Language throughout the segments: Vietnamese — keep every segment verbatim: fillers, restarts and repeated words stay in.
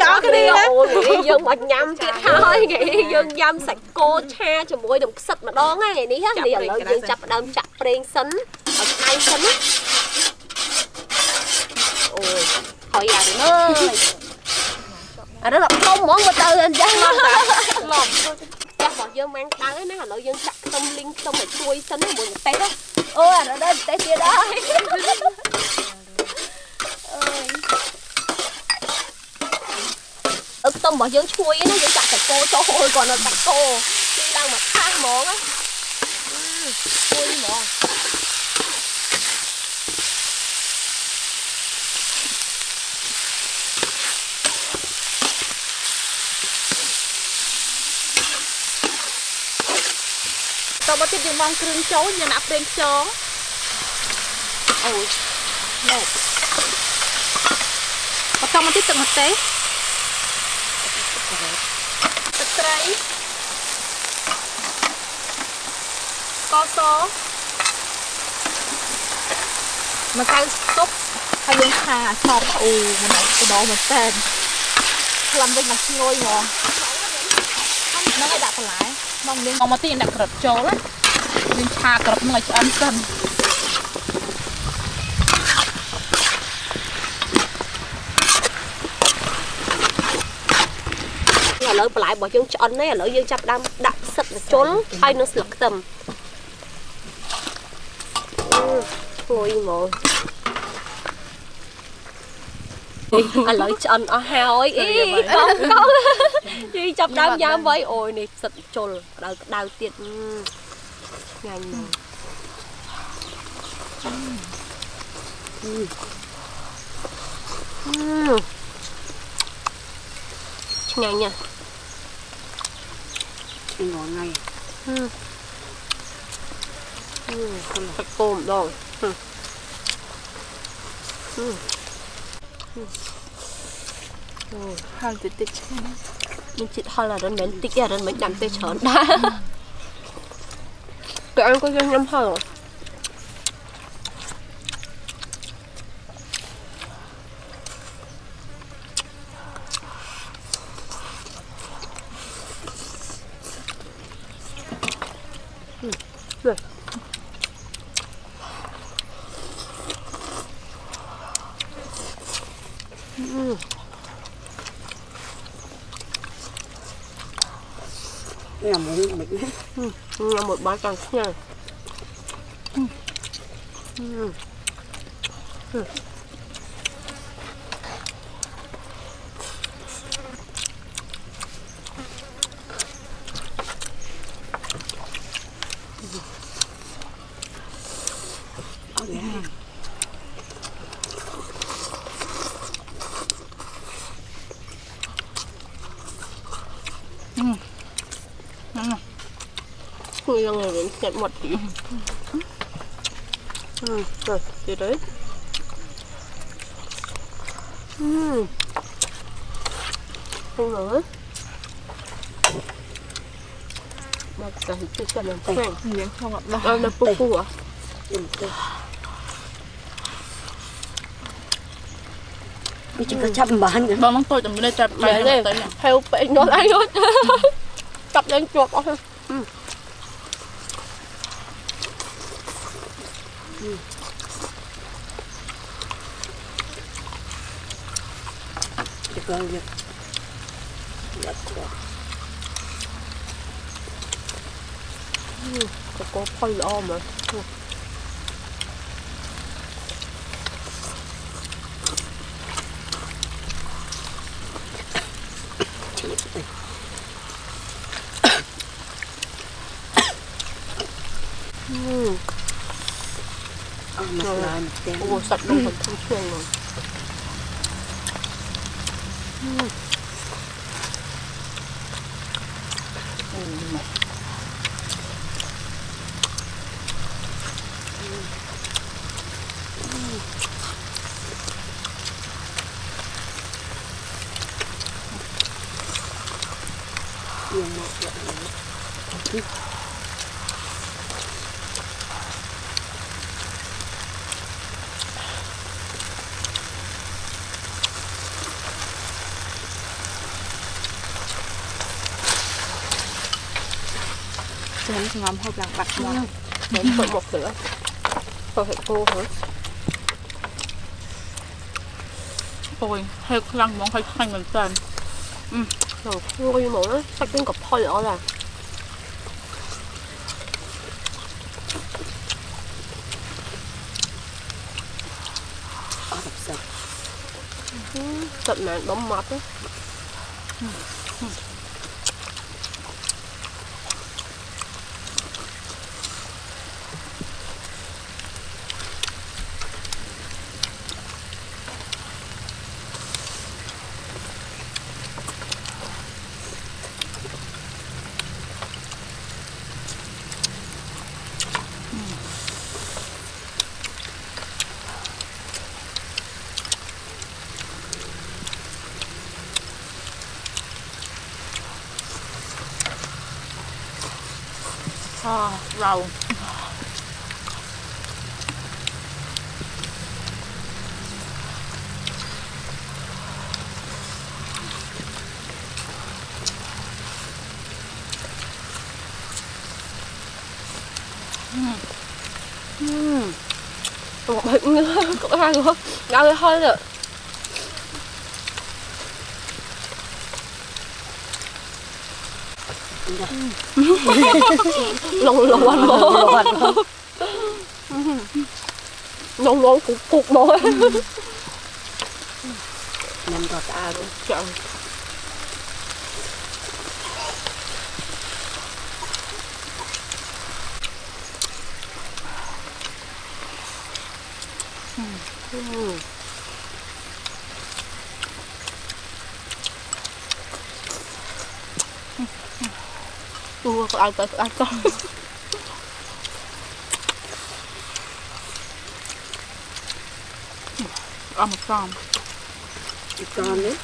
cái đó cái đi đó dân mà nhâm chết thôi nghĩ dân nhâm sạch cô cha cho mỗi đồng sạch mà đón ấy ní hết đi ở lợi dân chập đâm chập đen sấn ở đây sấn ôi hỏi già đến ơi à nó lọc không món qua tư anh chắc lọc chắc bọn dân mang tới nó là lợi dân chặt tâm linh xong rồi chui sấn rồi mùi té đó ôi à nó đây té kia đó ức tôm bỏ dưỡng chui nó dưỡng chặt thịt cô số hồi còn là chặt cô đi đang mà tha món á chui món tao bắt tiếp đi mong kêu chấu nhà nạp bên chó ôi nè bắt tao bắt tiếp từng mặt té tật trái có số mà sao sốt hay dùng hà sọp ù mà nó cái đó mà tên làm bên mặt ngôi ngò nó hay đặt lại mong miếng mong mà tiền đặt cật trố lắm miếng trà cật nó lại ăn cần lỡ lại bỏ chân chọn đấy là lỡ dương chập đâm đập sập trốn hay nó sập tầm ngồi mồi à lỡ chọn ở hao ấy con con đi chập đâm dám với ôi này sập trốn đào đào tiệt ngành nhanh nha ngồi ngay ừ ừ thịt côm rồi ừ ừ hai ừ. Tích mình chị thôi là đơn mến tích ra đơn mến đầm tê chớn đã tụi anh có dân nhâm thôi rồi ừ. Nhà muốn mình ừ. Nhà một bát canh nha ừ. Ừ. Ừ. Người đến nhận một tí ừ, rồi, đi đấy ừ. Không nữa bác cái chưa cho làm tay miếng không ạ bác là bụng của bây chỉ có chắp bán nữa bác tôi chấm lên chắp bán này theo bệnh nó lại luôn chắp lên chuột thôi ừ. Chị con giật giật quá ừ. Có khoai lo mà ừ. Ủa sạch luôn còn không xuyên rồi ừ. Ừ. Ừ. Ừ. Hãy subscribe cho kênh Ghiền Mì Gõ để không bỏ lỡ Nên ngầm hộp lặng bạc mà đến tội bột lửa. Tôi phải khô hả? Ôi, hơi lăng món hơi xanh mình tên. Ừ, rồi khô như mẫu nó sạch đến cặp hơi rõ ràng. Sạch này đóng mập á. Rau một bịch nữa cũng ăn nữa đã rồi thôi được. Lông lông ăn bò, lông lông cục cục bò, nằm gọt à luôn chậm. Ủa, có ai tới ai con. Ăn một con. Một con đấy.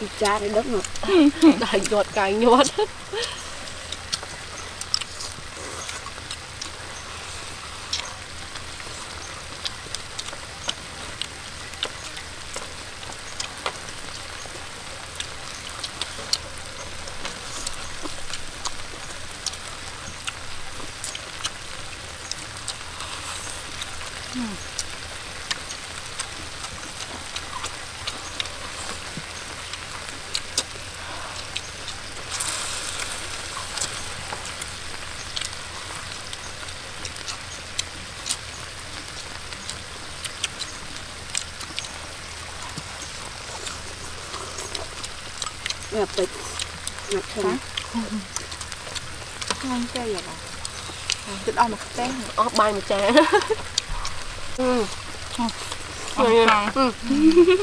Đi cha đấy đất ngọt. Đại nhọt cài nhọt. Ngập bịch, ngập thùng. Ngon chơi vậy bà. Chị đo một cái chén, ớt bay một chén. Ừ.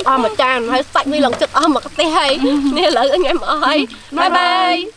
Ơ mà cha thấy sạch đi lần chụp ơ mà cái té hay. Nên là anh em ơi. Bye bye.